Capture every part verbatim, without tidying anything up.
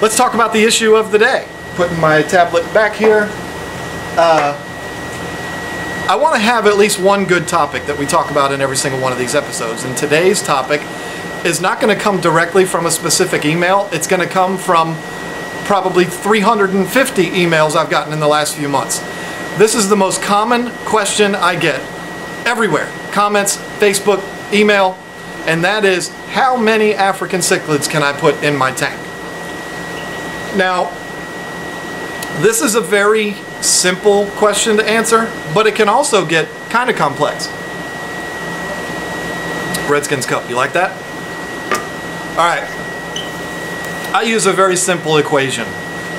let's talk about the issue of the day. Putting my tablet back here. Uh, I want to have at least one good topic that we talk about in every single one of these episodes, and today's topic is not going to come directly from a specific email. It's going to come from probably three hundred fifty emails I've gotten in the last few months. This is the most common question I get everywhere. Comments, Facebook, email, and that is, how many African cichlids can I put in my tank? Now, this is a very simple question to answer, but it can also get kind of complex. Redskins cup, you like that? All right, I use a very simple equation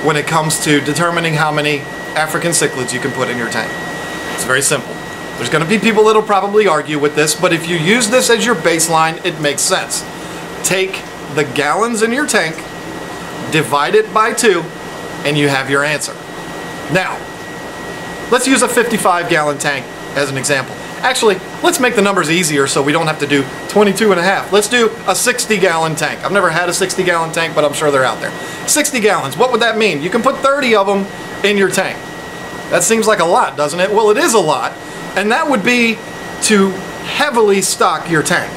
when it comes to determining how many African cichlids you can put in your tank. It's very simple. There's going to be people that'll probably argue with this, but if you use this as your baseline, it makes sense. Take the gallons in your tank, divide it by two, and you have your answer. Now, let's use a fifty-five gallon tank as an example. Actually, let's make the numbers easier so we don't have to do twenty-two and a half. Let's do a sixty gallon tank. I've never had a sixty gallon tank, but I'm sure they're out there. sixty gallons, what would that mean? You can put thirty of them in your tank. That seems like a lot, doesn't it? Well, it is a lot, and that would be to heavily stock your tank.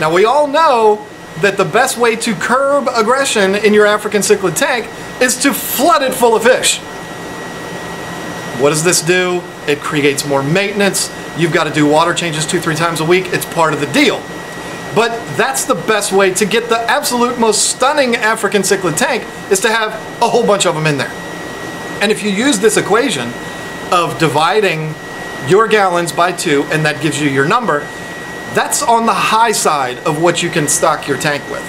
Now, we all know that the best way to curb aggression in your African cichlid tank is to flood it full of fish. What does this do? It creates more maintenance. You've got to do water changes two, three times a week. It's part of the deal. But that's the best way to get the absolute most stunning African cichlid tank, is to have a whole bunch of them in there. And if you use this equation of dividing your gallons by two, and that gives you your number, that's on the high side of what you can stock your tank with.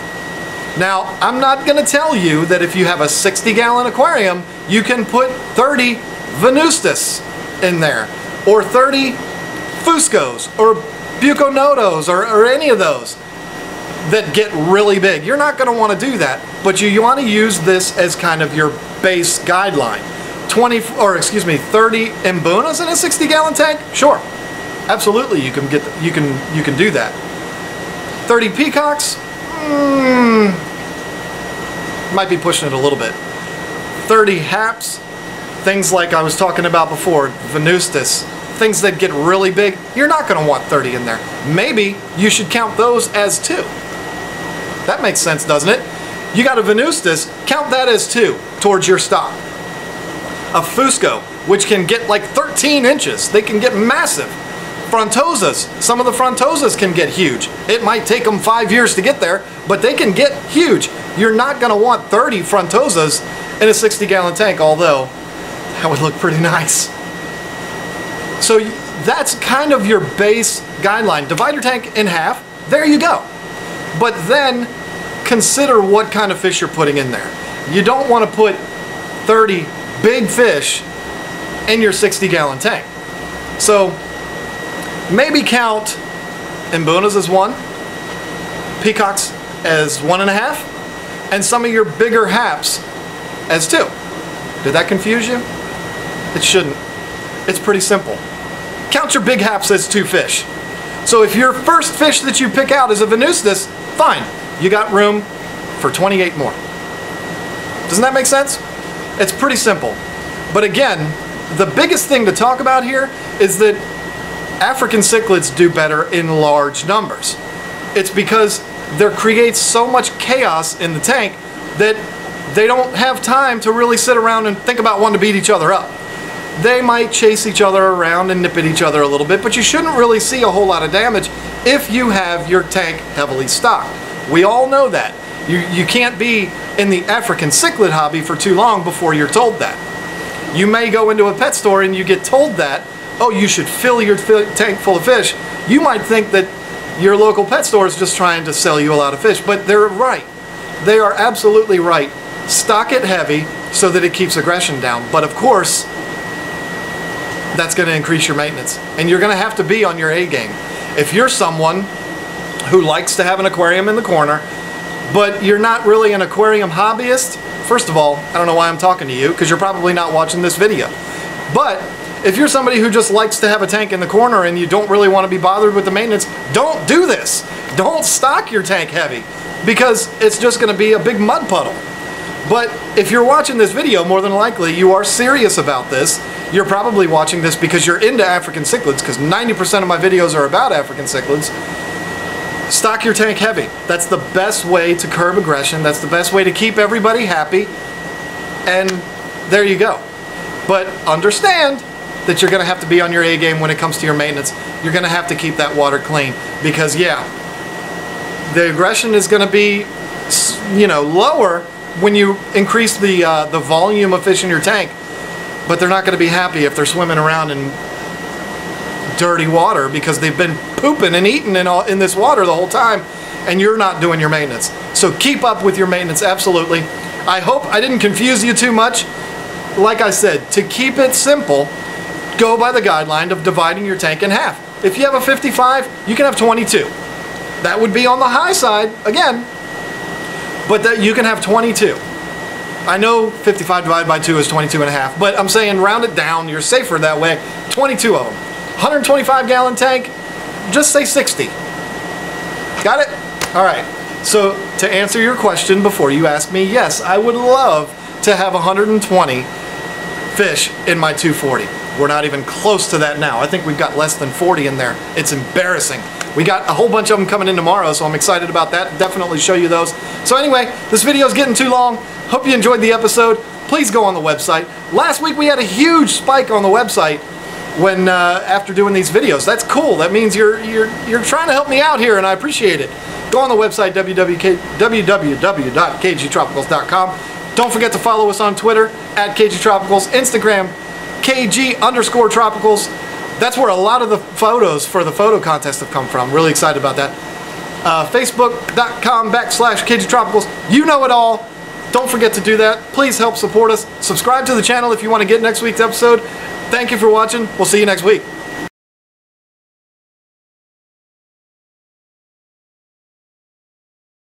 Now, I'm not going to tell you that if you have a sixty gallon aquarium, you can put thirty venustus in there, or thirty fuscos, or buconotos, or, or any of those that get really big. You're not going to want to do that, but you, you want to use this as kind of your base guideline. twenty, or excuse me, thirty mbunas in a sixty gallon tank? Sure. Absolutely, you can get the, you can you can do that. thirty peacocks, mm, might be pushing it a little bit. thirty haps, things like I was talking about before, venustus, things that get really big. You're not going to want thirty in there. Maybe you should count those as two. That makes sense, doesn't it? You got a venustus, count that as two towards your stock. A fusco, which can get like thirteen inches, they can get massive. Frontosas, some of the frontosas can get huge. It might take them five years to get there, but they can get huge. You're not going to want thirty frontosas in a sixty gallon tank, although that would look pretty nice. So that's kind of your base guideline. Divide your tank in half, there you go. But then consider what kind of fish you're putting in there. You don't want to put thirty big fish in your sixty gallon tank. So maybe count mbunas as one, peacocks as one and a half, and some of your bigger haps as two. Did that confuse you? It shouldn't. It's pretty simple. Count your big haps as two fish. So if your first fish that you pick out is a venustus, fine. You got room for twenty-eight more. Doesn't that make sense? It's pretty simple. But again, the biggest thing to talk about here is that African cichlids do better in large numbers. It's because there creates so much chaos in the tank that they don't have time to really sit around and think about wanting to beat each other up. They might chase each other around and nip at each other a little bit, but you shouldn't really see a whole lot of damage if you have your tank heavily stocked. We all know that. You, you can't be in the African cichlid hobby for too long before you're told that. You may go into a pet store and you get told that, oh, you should fill your tank full of fish. You might think that your local pet store is just trying to sell you a lot of fish, but they're right. They are absolutely right. Stock it heavy so that it keeps aggression down. But of course, that's going to increase your maintenance, and you're going to have to be on your A game. If you're someone who likes to have an aquarium in the corner, but you're not really an aquarium hobbyist, first of all, I don't know why I'm talking to you, because you're probably not watching this video. But if you're somebody who just likes to have a tank in the corner and you don't really want to be bothered with the maintenance, don't do this. Don't stock your tank heavy, because it's just going to be a big mud puddle. But if you're watching this video, more than likely you are serious about this. You're probably watching this because you're into African cichlids, because ninety percent of my videos are about African cichlids. Stock your tank heavy. That's the best way to curb aggression. That's the best way to keep everybody happy. And there you go. But understand that you're going to have to be on your A game when it comes to your maintenance. You're going to have to keep that water clean because, yeah, the aggression is going to be, you know, lower when you increase the uh, the volume of fish in your tank. But they're not going to be happy if they're swimming around in dirty water because they've been pooping and eating in all in this water the whole time, and you're not doing your maintenance. So keep up with your maintenance, absolutely. I hope I didn't confuse you too much. Like I said, to keep it simple, go by the guideline of dividing your tank in half. If you have a fifty-five, you can have twenty-two. That would be on the high side, again, but that you can have twenty-two. I know fifty-five divided by two is twenty-two and a half, but I'm saying round it down, you're safer that way. twenty-two of them. one hundred twenty-five gallon tank, just say sixty. Got it? All right. So to answer your question before you ask me, yes, I would love to have one hundred twenty fish in my two forty. We're not even close to that now. I think we've got less than forty in there. It's embarrassing. We got a whole bunch of them coming in tomorrow, so I'm excited about that. Definitely show you those. So anyway, this video's getting too long. Hope you enjoyed the episode. Please go on the website. Last week we had a huge spike on the website when uh, after doing these videos. That's cool. That means you're you're you're trying to help me out here, and I appreciate it. Go on the website w w w dot k g tropicals dot com. Don't forget to follow us on Twitter at K G Tropicals, Instagram K G underscore Tropicals. That's where a lot of the photos for the photo contest have come from. Really excited about that. Uh, Facebook.com backslash KGTropicals. You know it all. Don't forget to do that. Please help support us. Subscribe to the channel if you want to get next week's episode. Thank you for watching. We'll see you next week.